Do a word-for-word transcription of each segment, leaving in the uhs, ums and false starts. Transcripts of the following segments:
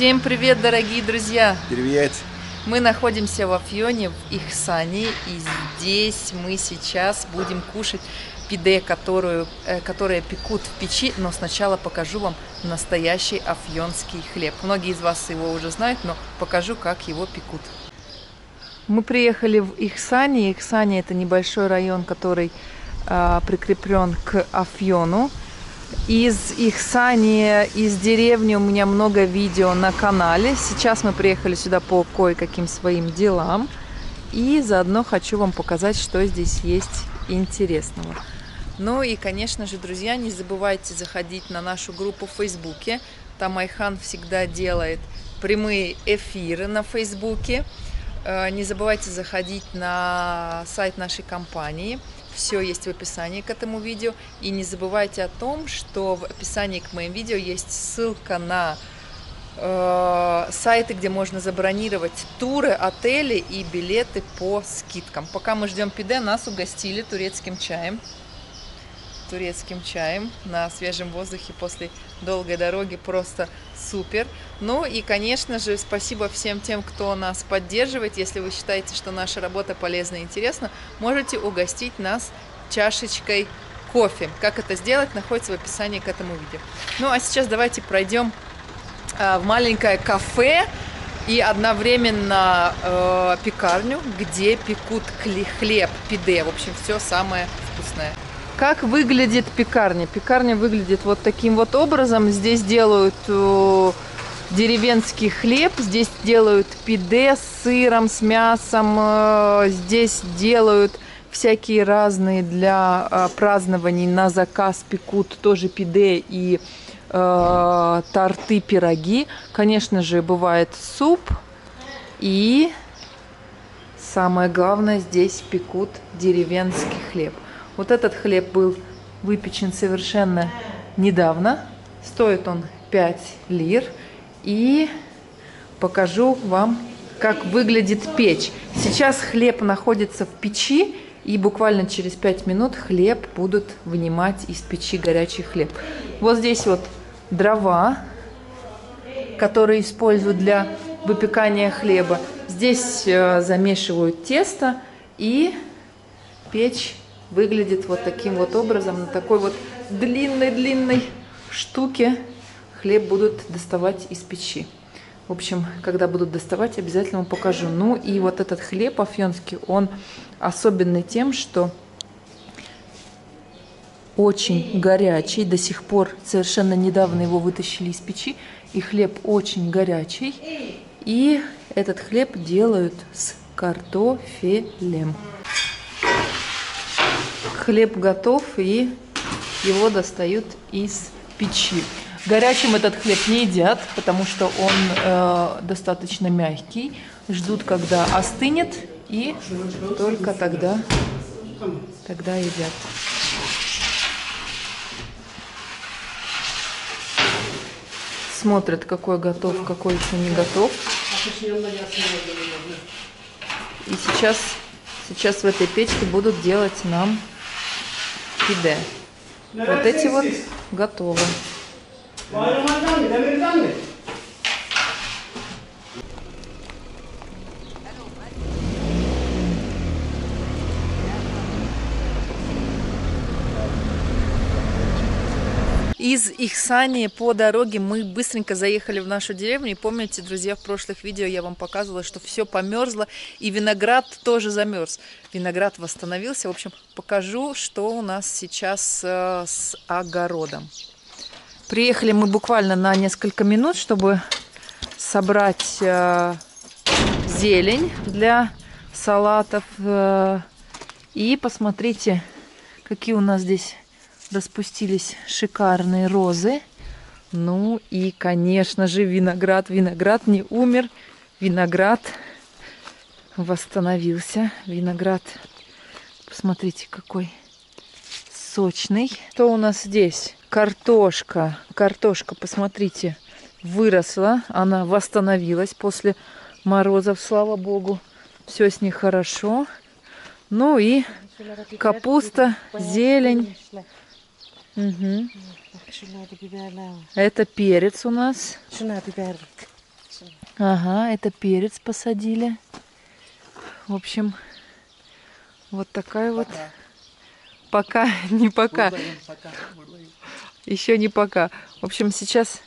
Всем привет, дорогие друзья! Привет! Мы находимся в Афьоне, в Ихсании, и здесь мы сейчас будем кушать пиде, которую, э, которые пекут в печи, но сначала покажу вам настоящий афьонский хлеб. Многие из вас его уже знают, но покажу, как его пекут. Мы приехали в Ихсани. Ихсани — это небольшой район, который э, прикреплен к Афьону. Из Ихсания, из деревни у меня много видео на канале. Сейчас мы приехали сюда по кое-каким своим делам. И заодно хочу вам показать, что здесь есть интересного. Ну и, конечно же, друзья, не забывайте заходить на нашу группу в Фейсбуке. Там Айхан всегда делает прямые эфиры на Фейсбуке. Не забывайте заходить на сайт нашей компании. Все есть в описании к этому видео. И не забывайте о том, что в описании к моим видео есть ссылка на э, сайты, где можно забронировать туры, отели и билеты по скидкам. Пока мы ждем пиде, нас угостили турецким чаем. Турецким чаем на свежем воздухе после долгой дороги. Просто супер. Ну и, конечно же, спасибо всем тем, кто нас поддерживает. Если вы считаете, что наша работа полезна и интересна, можете угостить нас чашечкой кофе. Как это сделать, находится в описании к этому видео. Ну а сейчас давайте пройдем в маленькое кафе и одновременно э, пекарню, где пекут хлеб, пиде. В общем, все самое вкусное. Как выглядит пекарня? Пекарня выглядит вот таким вот образом. Здесь делают деревенский хлеб, здесь делают пиде с сыром, с мясом, здесь делают всякие разные для празднований на заказ, пекут тоже пиде и э, торты, пироги. Конечно же, бывает суп, и самое главное, здесь пекут деревенский хлеб. Вот этот хлеб был выпечен совершенно недавно. Стоит он пять лир. И покажу вам, как выглядит печь. Сейчас хлеб находится в печи. И буквально через пять минут хлеб будут вынимать из печи, горячий хлеб. Вот здесь вот дрова, которые используют для выпекания хлеба. Здесь замешивают тесто, и печь выглядит вот таким вот образом. На такой вот длинной-длинной штуке хлеб будут доставать из печи. В общем, когда будут доставать, обязательно вам покажу. Ну и вот этот хлеб афьонский, он особенный тем, что очень горячий. До сих пор совершенно недавно его вытащили из печи. И хлеб очень горячий. И этот хлеб делают с картофелем. Хлеб готов, и его достают из печи. Горячим этот хлеб не едят, потому что он э, достаточно мягкий. Ждут, когда остынет, и только тогда, тогда едят. Смотрят, какой готов, какой еще не готов. И сейчас, сейчас в этой печке будут делать нам пиде. Вот эти вот готовы. Из Ихсании по дороге мы быстренько заехали в нашу деревню. И помните, друзья, в прошлых видео я вам показывала, что все померзло, и виноград тоже замерз. Виноград восстановился. В общем, покажу, что у нас сейчас э, с огородом. Приехали мы буквально на несколько минут, чтобы собрать э, зелень для салатов. Э, и посмотрите, какие у нас здесь распустились шикарные розы. Ну и, конечно же, виноград. Виноград не умер. Виноград восстановился. Виноград, посмотрите, какой сочный. Что у нас здесь? Картошка. Картошка, посмотрите, выросла. Она восстановилась после морозов, слава богу. Все с ней хорошо. Ну и капуста, зелень. Угу. Это перец у нас. Ага, это перец посадили. В общем, вот такая пока. Вот. Пока, не пока. пока. Еще не пока. В общем, сейчас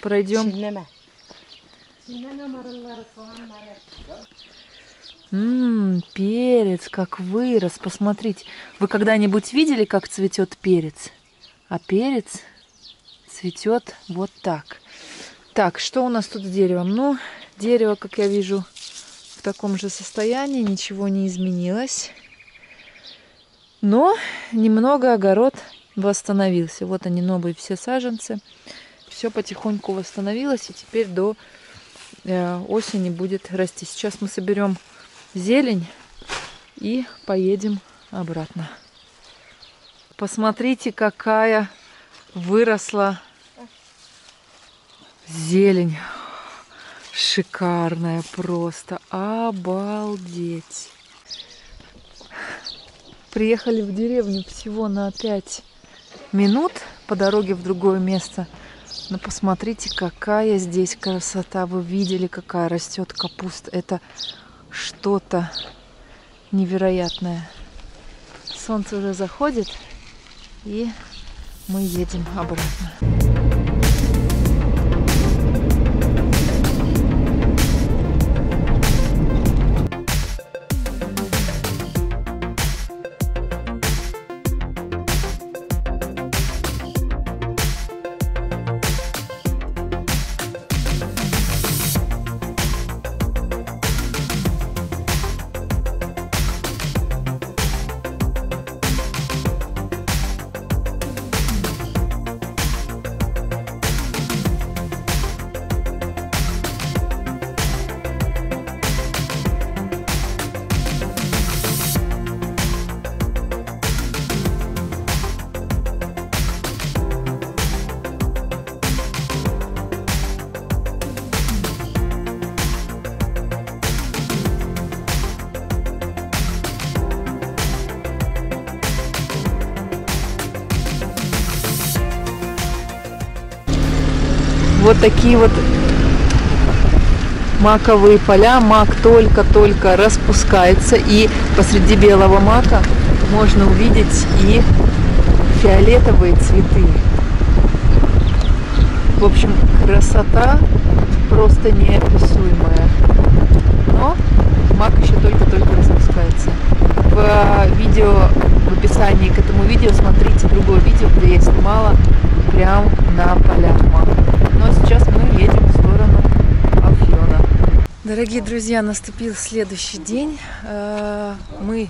пройдем. Ммм, перец как вырос. Посмотрите. Вы когда-нибудь видели, как цветет перец? А перец цветет вот так. Так, что у нас тут с деревом? Ну, дерево, как я вижу, в таком же состоянии. Ничего не изменилось. Но немного огород восстановился. Вот они, новые все саженцы. Все потихоньку восстановилось. И теперь до осени будет расти. Сейчас мы соберем зелень и поедем обратно. Посмотрите, какая выросла зелень. Шикарная просто. Обалдеть. Приехали в деревню всего на пять минут по дороге в другое место. Но посмотрите, какая здесь красота. Вы видели, какая растет капуста. Это что-то невероятное. Солнце уже заходит, и мы едем обратно. Вот такие вот маковые поля. Мак только-только распускается. И посреди белого мака можно увидеть и фиолетовые цветы. В общем, красота просто неописуемая. Но мак еще только-только распускается. В видео, в описании к этому видео смотрите другое видео, где я снимала прямо на полях мака. Но сейчас мы едем в сторону Афьона. Дорогие друзья, наступил следующий день. Мы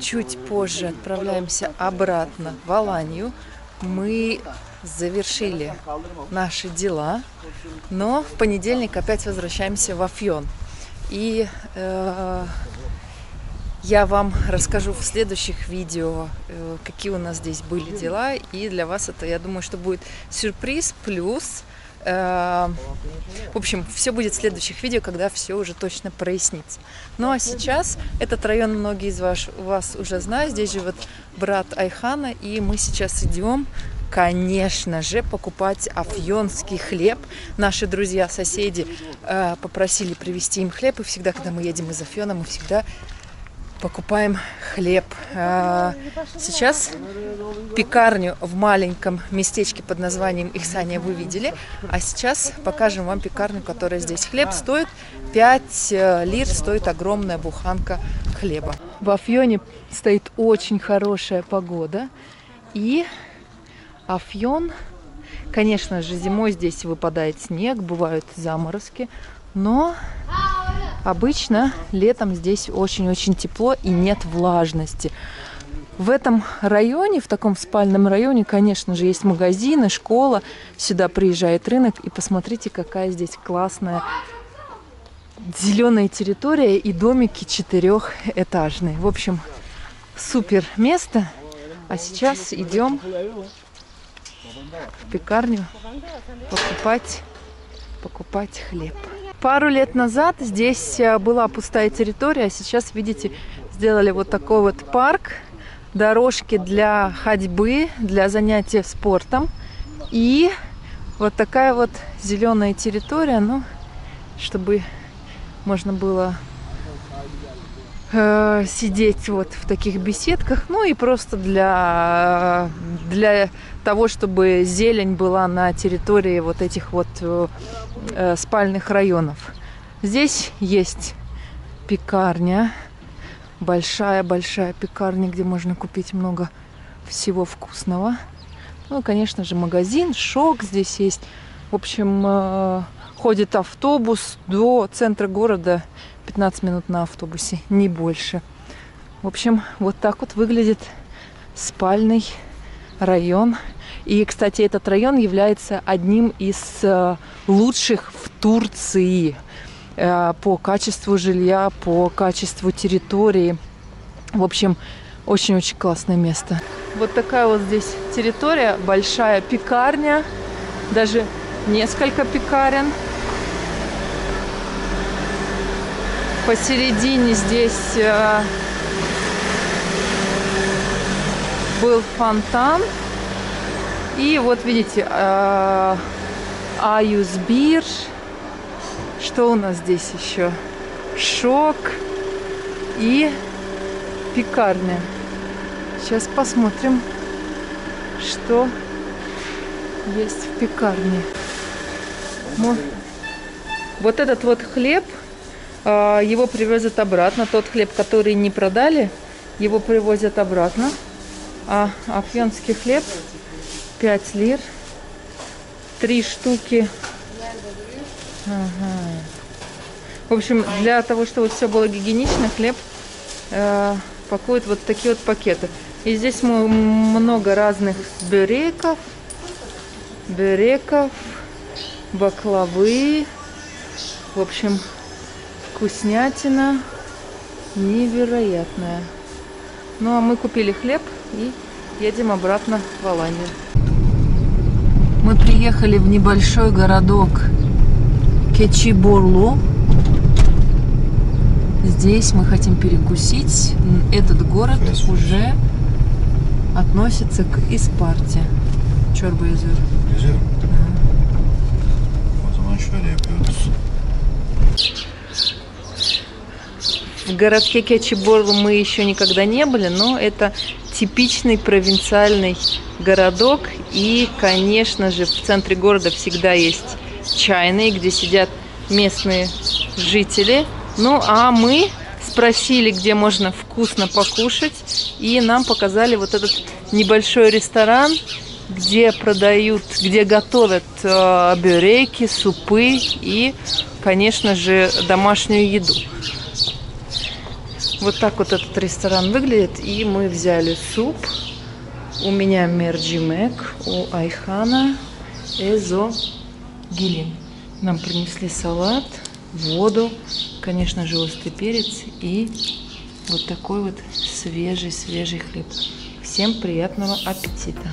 чуть позже отправляемся обратно в Аланью. Мы завершили наши дела, но в понедельник опять возвращаемся в Афьон. И я вам расскажу в следующих видео, какие у нас здесь были дела. И для вас это, я думаю, что будет сюрприз плюс... В общем, все будет в следующих видео, когда все уже точно прояснится. Ну а сейчас этот район многие из вас, вас уже знают. Здесь живет брат Айхана, и мы сейчас идем, конечно же, покупать афьонский хлеб. Наши друзья-соседи э, попросили привезти им хлеб, и всегда, когда мы едем из Афьона, мы всегда покупаем хлеб. Сейчас пекарню в маленьком местечке под названием Ихсания вы видели. А сейчас покажем вам пекарню, которая здесь. Хлеб стоит пять лир, стоит огромная буханка хлеба. В Афьоне стоит очень хорошая погода. И Афьон, конечно же, зимой здесь выпадает снег, бывают заморозки, но... Обычно летом здесь очень-очень тепло и нет влажности. В этом районе, в таком спальном районе, конечно же, есть магазины, школа. Сюда приезжает рынок. И посмотрите, какая здесь классная зеленая территория и домики четырехэтажные. В общем, супер место. А сейчас идем в пекарню покупать, покупать хлеб. Пару лет назад здесь была пустая территория, а сейчас, видите, сделали вот такой вот парк, дорожки для ходьбы, для занятия спортом и вот такая вот зеленая территория. Ну, чтобы можно было э, сидеть вот в таких беседках, ну и просто для, для того, чтобы зелень была на территории вот этих вот э, спальных районов. Здесь есть пекарня, большая-большая пекарня, где можно купить много всего вкусного. Ну, конечно же, магазин, шок здесь есть. В общем, ходит автобус до центра города, пятнадцать минут на автобусе, не больше. В общем, вот так вот выглядит спальный район. И, кстати, этот район является одним из лучших в Турции по качеству жилья, по качеству территории. В общем, очень-очень классное место. Вот такая вот здесь территория, большая пекарня, даже несколько пекарен. Посередине здесь был фонтан. И вот видите, Аюсбир. Что у нас здесь еще? Шок и пекарня. Сейчас посмотрим, что есть в пекарне. Мо... Вот этот вот хлеб, его привозят обратно. Тот хлеб, который не продали, его привозят обратно. А афьонский хлеб пять лир. Три штуки. Ага. В общем, для того, чтобы все было гигиенично, хлеб э, пакуют вот такие вот пакеты. И здесь много разных бюреков, бюреков, баклавы. В общем, вкуснятина невероятная. Ну, а мы купили хлеб и едем обратно в Аланью. Мы приехали в небольшой городок Кечиборлу. Здесь мы хотим перекусить. Этот город уже относится к Испарте. Чорба-езер. В городке Кечиборлу мы еще никогда не были, но это типичный провинциальный городок. И, конечно же, в центре города всегда есть чайные, где сидят местные жители. Ну, а мы спросили, где можно вкусно покушать, и нам показали вот этот небольшой ресторан, где продают, где готовят э, бюреки, супы и, конечно же, домашнюю еду. Вот так вот этот ресторан выглядит, и мы взяли суп. У меня мерджимек, у Айхана Эзо Гилин. Нам принесли салат, воду, конечно же, острый перец и вот такой вот свежий-свежий хлеб. Всем приятного аппетита!